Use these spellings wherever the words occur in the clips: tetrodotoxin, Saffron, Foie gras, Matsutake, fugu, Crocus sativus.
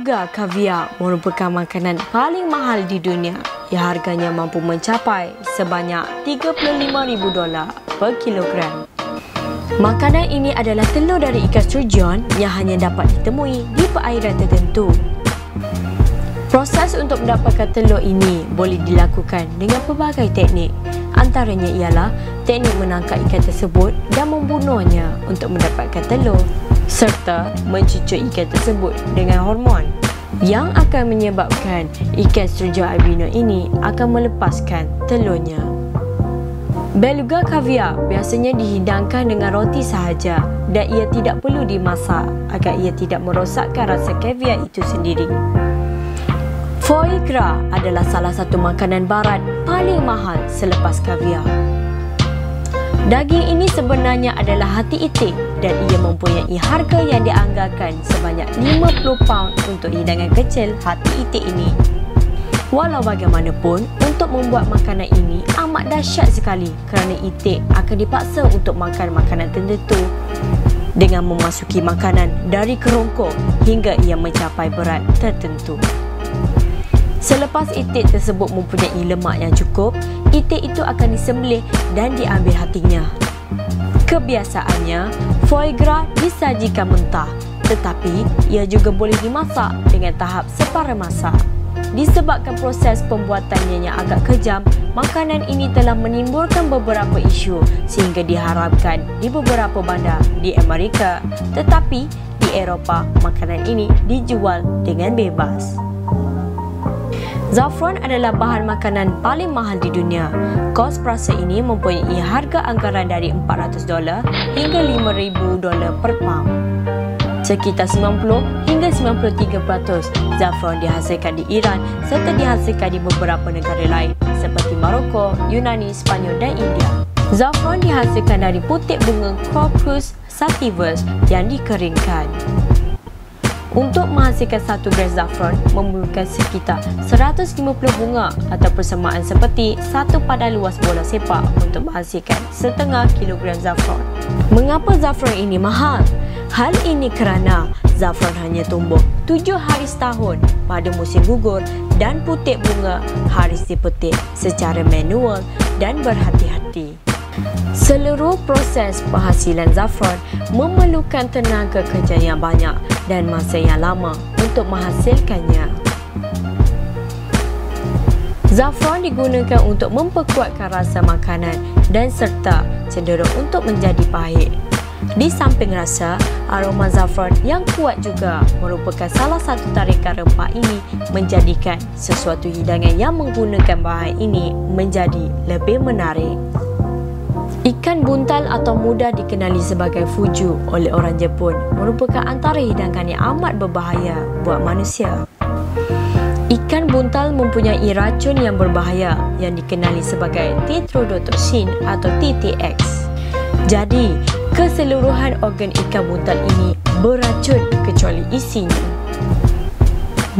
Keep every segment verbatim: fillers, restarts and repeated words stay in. Beluga Caviar merupakan makanan paling mahal di dunia yang harganya mampu mencapai sebanyak tiga puluh lima ribu dolar per kilogram. Makanan ini adalah telur dari ikan sturgeon yang hanya dapat ditemui di perairan tertentu. Proses untuk mendapatkan telur ini boleh dilakukan dengan pelbagai teknik. Antaranya ialah teknik menangkap ikan tersebut dan membunuhnya untuk mendapatkan telur, serta mencucuk ikan tersebut dengan hormon yang akan menyebabkan ikan sturgeon albino ini akan melepaskan telurnya. Beluga caviar biasanya dihidangkan dengan roti sahaja dan ia tidak perlu dimasak agar ia tidak merosakkan rasa caviar itu sendiri. Foie gras adalah salah satu makanan barat paling mahal selepas caviar. Daging ini sebenarnya adalah hati itik dan ia mempunyai harga yang dianggarkan sebanyak lima puluh pound untuk hidangan kecil hati itik ini. Walau bagaimanapun, untuk membuat makanan ini amat dahsyat sekali kerana itik akan dipaksa untuk makan makanan tertentu dengan memasuki makanan dari kerongkong hingga ia mencapai berat tertentu. Selepas itik tersebut mempunyai lemak yang cukup, itik itu akan disembelih dan diambil hatinya. Kebiasaannya, foie gras disajikan mentah, tetapi ia juga boleh dimasak dengan tahap separa masak. Disebabkan proses pembuatannya yang agak kejam, makanan ini telah menimbulkan beberapa isu sehingga diharamkan di beberapa bandar di Amerika. Tetapi di Eropah, makanan ini dijual dengan bebas. Saffron adalah bahan makanan paling mahal di dunia. Kos perasa ini mempunyai harga anggaran dari empat ratus dolar hingga lima ribu dolar per pound. Sekitar sembilan puluh hingga sembilan puluh tiga peratus saffron dihasilkan di Iran serta dihasilkan di beberapa negara lain seperti Maroko, Yunani, Sepanyol dan India. Saffron dihasilkan dari putik bunga Crocus sativus yang dikeringkan. Untuk menghasilkan satu gram saffron memerlukan sekitar seratus lima puluh bunga atau persamaan seperti satu pada luas bola sepak untuk menghasilkan setengah kilogram saffron. Mengapa saffron ini mahal? Hal ini kerana saffron hanya tumbuh tujuh hari setahun pada musim gugur dan putik bunga harus dipetik secara manual dan berhati-hati. Seluruh proses penghasilan saffron memerlukan tenaga kerja yang banyak dan masa yang lama untuk menghasilkannya. Saffron digunakan untuk memperkuatkan rasa makanan dan serta cenderung untuk menjadi pahit. Di samping rasa, aroma saffron yang kuat juga merupakan salah satu tarikan rempah ini menjadikan sesuatu hidangan yang menggunakan bahan ini menjadi lebih menarik. Ikan buntal atau mudah dikenali sebagai fugu oleh orang Jepun merupakan antara hidangan yang amat berbahaya buat manusia. Ikan buntal mempunyai racun yang berbahaya yang dikenali sebagai tetrodotoxin atau T T X. Jadi, keseluruhan organ ikan buntal ini beracun kecuali isinya.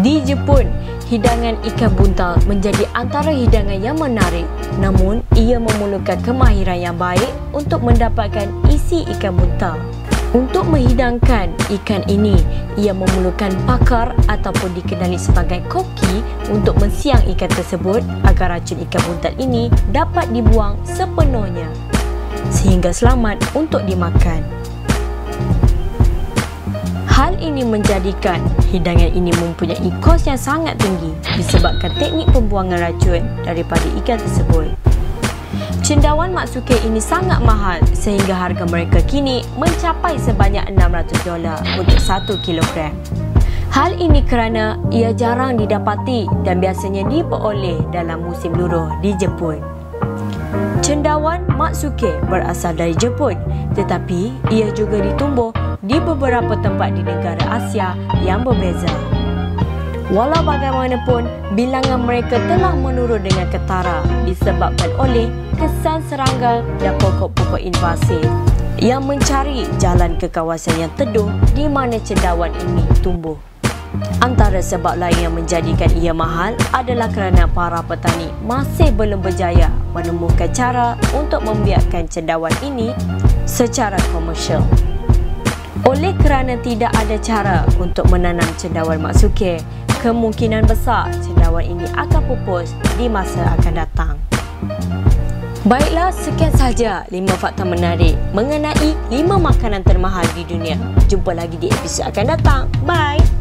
Di Jepun, hidangan ikan buntal menjadi antara hidangan yang menarik, namun ia memerlukan kemahiran yang baik untuk mendapatkan isi ikan buntal. Untuk menghidangkan ikan ini, ia memerlukan pakar ataupun dikenali sebagai koki untuk mensiang ikan tersebut agar racun ikan buntal ini dapat dibuang sepenuhnya sehingga selamat untuk dimakan. Hal ini menjadikan hidangan ini mempunyai kos yang sangat tinggi disebabkan teknik pembuangan racun daripada ikan tersebut. Cendawan Matsutake ini sangat mahal sehingga harga mereka kini mencapai sebanyak enam ratus dolar untuk satu kilogram. Hal ini kerana ia jarang didapati dan biasanya diperoleh dalam musim luruh di Jepun. Cendawan Matsutake berasal dari Jepun tetapi ia juga ditumbuh di beberapa tempat di negara Asia yang berbeza. Walau bagaimanapun, bilangan mereka telah menurun dengan ketara disebabkan oleh kesan serangga dan pokok-pokok invasif yang mencari jalan ke kawasan yang teduh di mana cendawan ini tumbuh. Antara sebab lain yang menjadikan ia mahal adalah kerana para petani masih belum berjaya menemukan cara untuk membiarkan cendawan ini secara komersial. Oleh kerana tidak ada cara untuk menanam cendawan Matsutake, kemungkinan besar cendawan ini akan pupus di masa akan datang. Baiklah, sekian sahaja lima fakta menarik mengenai lima makanan termahal di dunia. Jumpa lagi di episod akan datang. Bye!